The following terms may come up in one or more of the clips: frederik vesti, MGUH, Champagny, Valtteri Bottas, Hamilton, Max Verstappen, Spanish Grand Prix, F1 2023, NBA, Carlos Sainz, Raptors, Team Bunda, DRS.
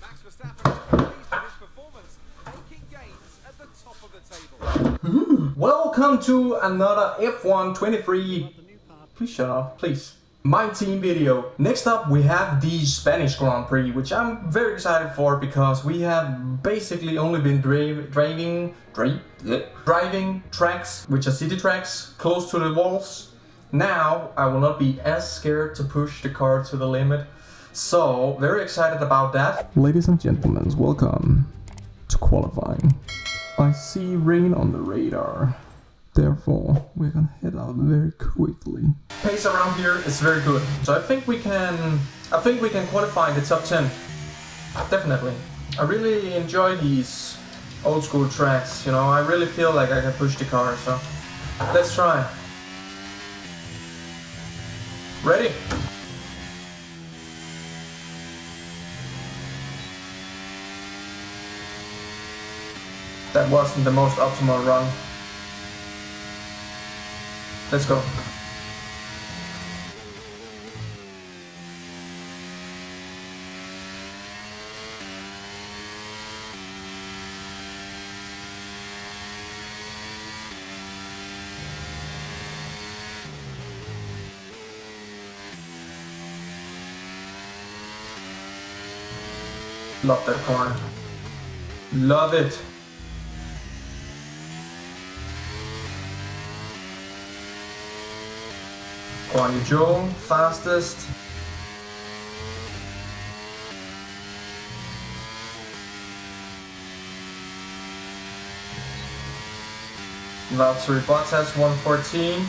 Max Verstappen pleased with his performance, making gains at the top of the table. Ooh. Welcome to another F1 23. Please shut up, please. My team video. Next up we have the Spanish Grand Prix, which I'm very excited for because we have basically only been driving tracks, which are city tracks, close to the walls. Now I will not be as scared to push the car to the limit. So, very excited about that. Ladies and gentlemen, welcome to qualifying. I see rain on the radar. Therefore, we're gonna head out very quickly. Pace around here is very good, so I think we can qualify in the top 10. Definitely. I really enjoy these old school tracks. You know, I really feel like I can push the car. So let's try. Ready? That wasn't the most optimal run. Let's go. Love that corner. Love it. On your jaw, fastest. Valtteri Bottas 114.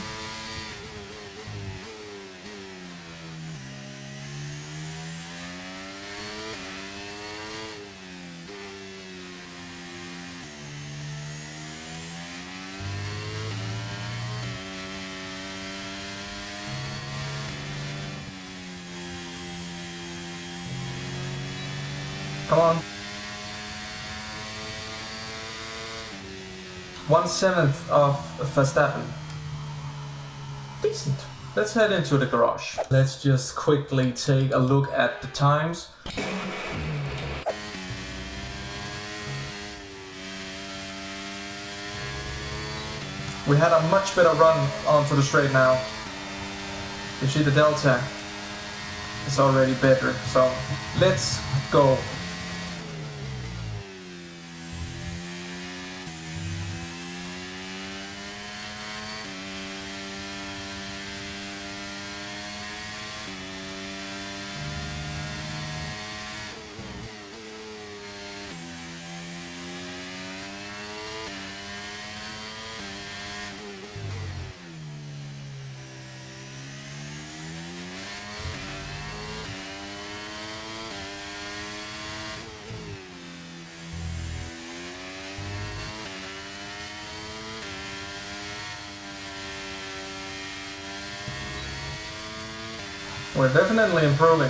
Come on. 1/7 of Verstappen. Decent. Let's head into the garage. Let's just quickly take a look at the times. We had a much better run onto the straight now. You see the delta? It's already better. So let's go. We're definitely improving.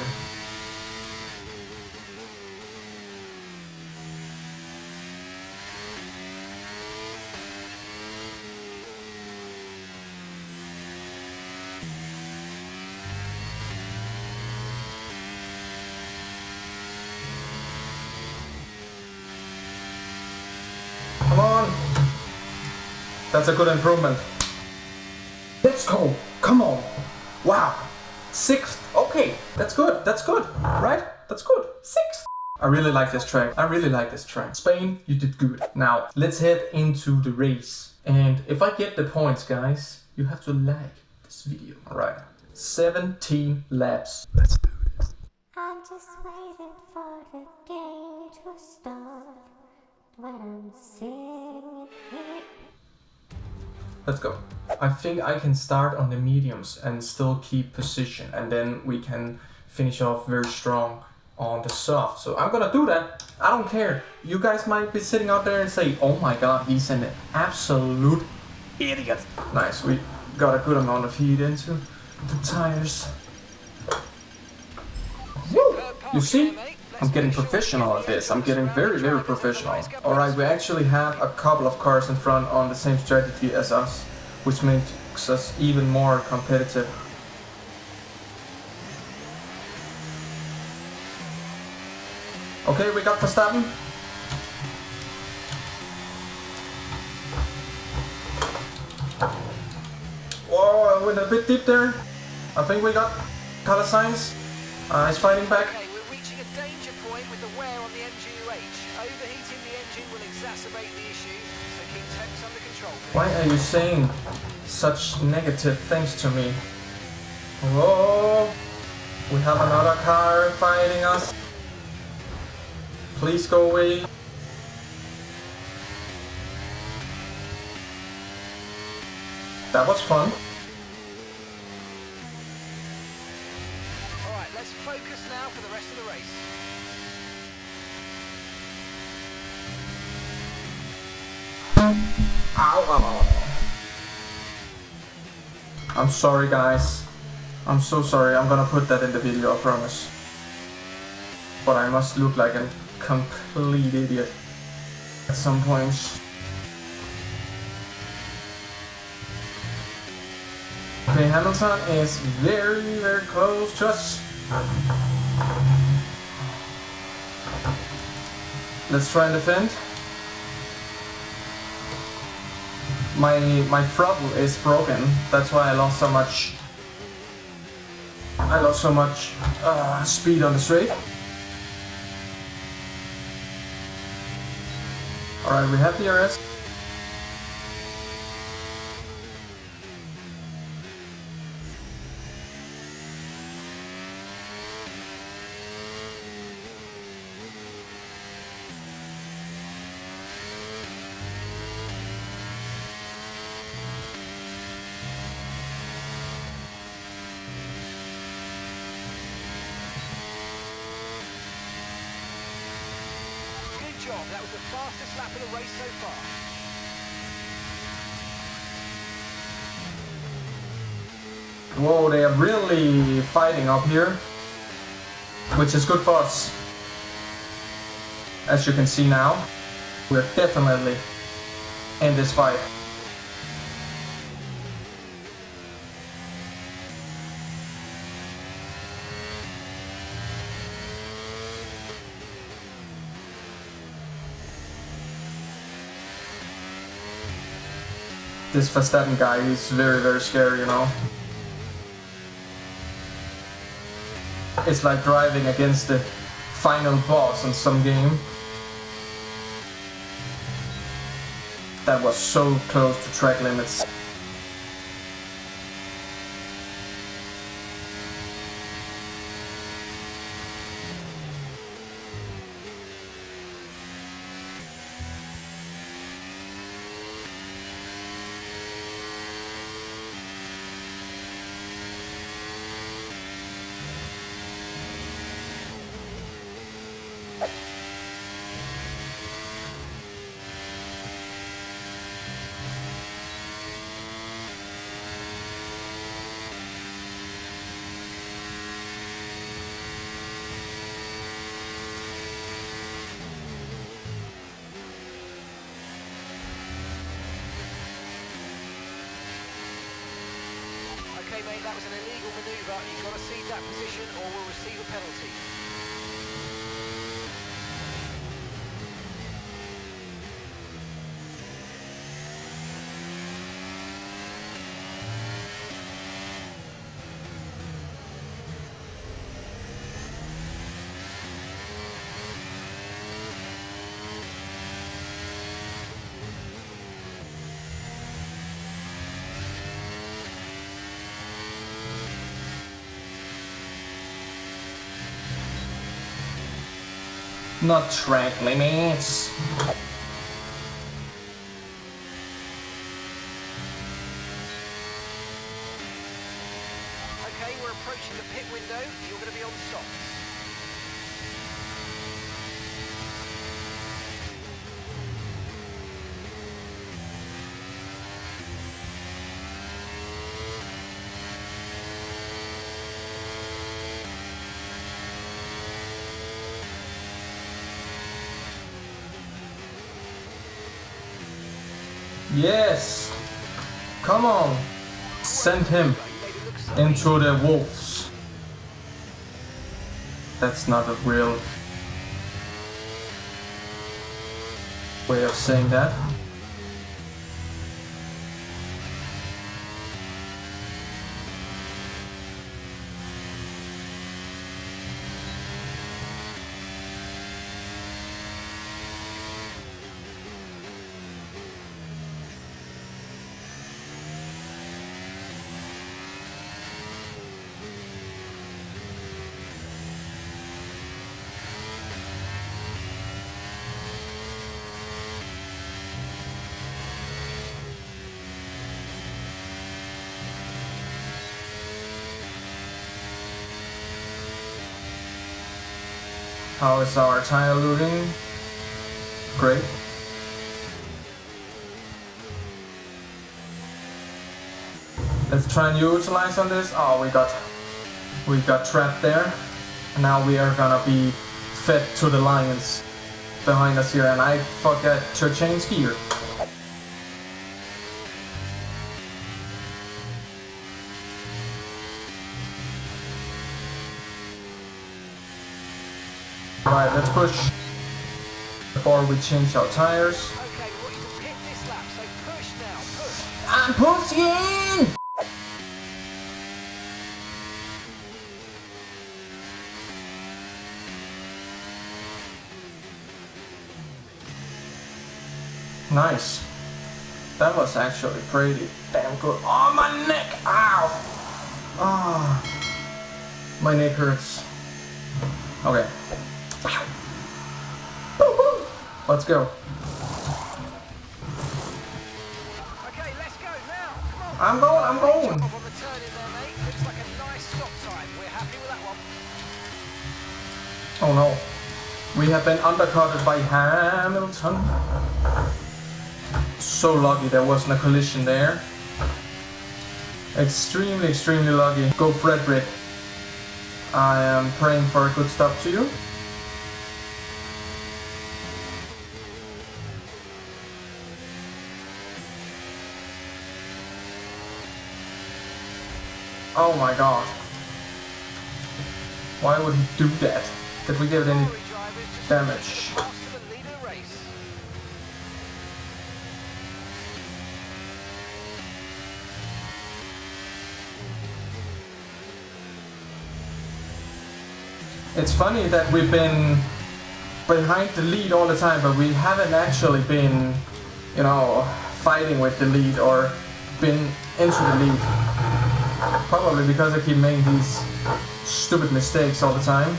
Come on! That's a good improvement. Let's go! Come on! Wow! 6th, okay, that's good, right? That's good, 6th. I really like this track, I really like this track. Spain, you did good. Now, let's head into the race. And if I get the points, guys, you have to like this video. All right, 17 laps. Let's do this. I'm just waiting for the game to start when I'm singing here. Let's go. I think I can start on the mediums and still keep position, and then we can finish off very strong on the soft. So I'm gonna do that. I don't care. You guys might be sitting out there and say, oh my god, he's an absolute idiot. Nice, we got a good amount of heat into the tires. Woo! You see? I'm getting professional at this. I'm getting very, very professional. Alright, we actually have a couple of cars in front on the same strategy as us, which makes us even more competitive. Okay, we got Verstappen. Whoa, I went a bit deep there. I think we got Carlos Sainz. He's fighting back. Okay, we're reaching a danger point with the wear on the MGUH. Overheating the engine will exacerbate the issue, so keep temps under control. Why are you saying such negative things to me? Whoa! We have another car fighting us. Please go away. That was fun. Alright, let's focus now for the rest of the race. Ow. I'm sorry guys. I'm so sorry. I'm gonna put that in the video, I promise. But I must look like a complete idiot at some points. Okay, Hamilton is very close to us. Let's try and defend. My throttle is broken. That's why I lost so much. I lost so much speed on the straight. Alright, we have the DRS. That was the fastest lap of the race so far. Whoa, they are really fighting up here, which is good for us. As you can see now, we're definitely in this fight. This Verstappen guy is very scary, you know. It's like driving against the final boss in some game. That was so close to track limits. Mate, that was an illegal maneuver. You've got to cede that position or we'll receive a penalty. Not track limits. Okay, we're approaching the pit window. You're going to be on stop. Yes! Come on! Send him into the wolves. That's not a real way of saying that. How is our tire looting? Great. Let's try and utilize on this. Oh, we got trapped there. And now we are gonna be fed to the lions behind us here. And I forget to change gear. Alright, let's push before we change our tires. Okay, we need to hit this lap, so push now, push. I'm pushing! Nice. That was actually pretty damn good. Oh, my neck! Ow! Oh, my neck hurts. Okay. Let's go. Okay, let's go now. Come on. I'm going. On the turn in there, mate. Looks like a nice stop time. We're happy with that one. Oh no. We have been undercutted by Hamilton. So lucky there wasn't a collision there. Extremely, extremely lucky. Go Frederick. I am praying for a good stop to you. Oh my god. Why would he do that? Did we give it any damage? It's funny that we've been behind the lead all the time, but we haven't actually been, you know, fighting with the lead or been into the lead. Probably because I keep making these stupid mistakes all the time.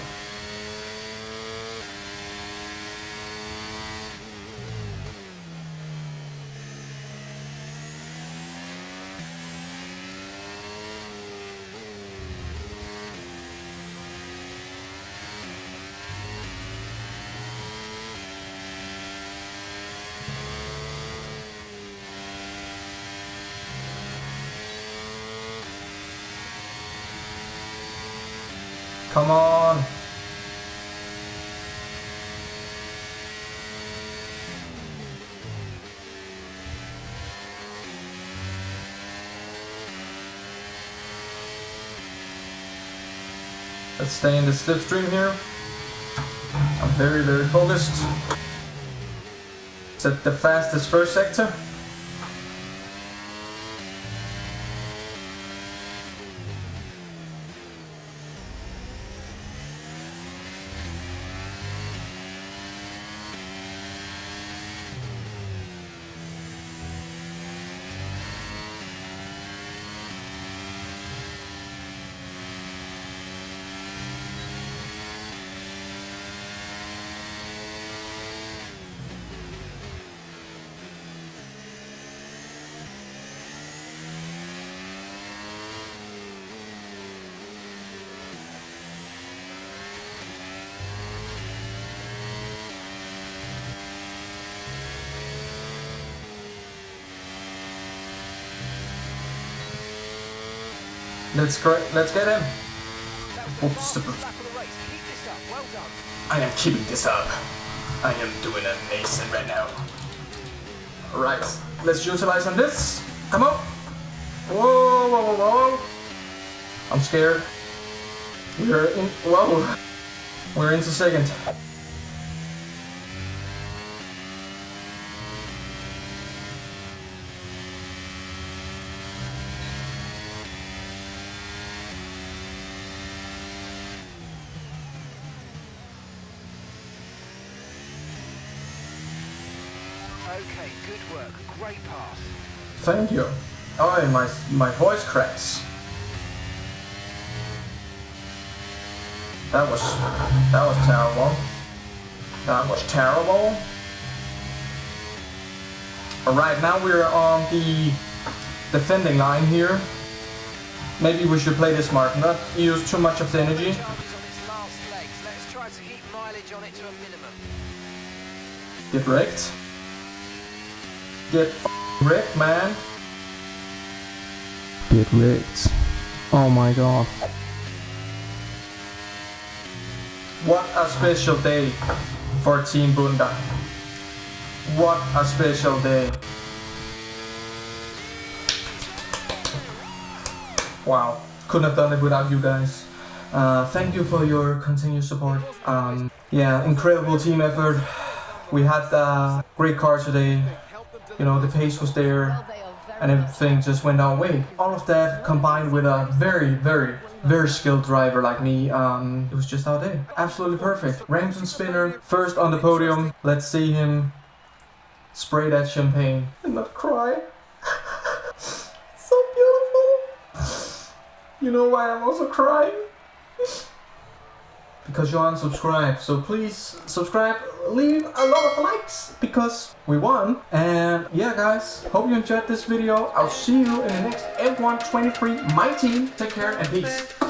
Come on! Let's stay in the slipstream here. I'm very, very focused. Is that the fastest first sector? Let's get him. Oops. I am keeping this up. I am doing amazing right now. Alright, let's utilize on this. Come on. Whoa, whoa, whoa, whoa. I'm scared. We're in. Whoa. We're into second. Okay, good work. Great pass. Thank you. Oh, my voice cracks. That was terrible. That was terrible. Alright, now we're on the defending line here. Maybe we should play this smart, not use too much of the energy. Let's try to keep mileage on it to a minimum. Get wrecked. Get f***ing wrecked, man. Get wrecked. Oh my god. What a special day for Team Bunda. What a special day. Wow, couldn't have done it without you guys. Thank you for your continued support. Yeah, incredible team effort. We had great car today. You know, the pace was there and everything just went our way. All of that combined with a very skilled driver like me, it was just our day. Absolutely perfect. Ramsden Spinner, first on the podium. Let's see him spray that champagne and not cry. It's so beautiful. You know why I'm also crying? Because you're unsubscribed, so please subscribe, leave a lot of likes because we won. And yeah guys, hope you enjoyed this video. I'll see you in the next F1 23, my team. Take care and peace.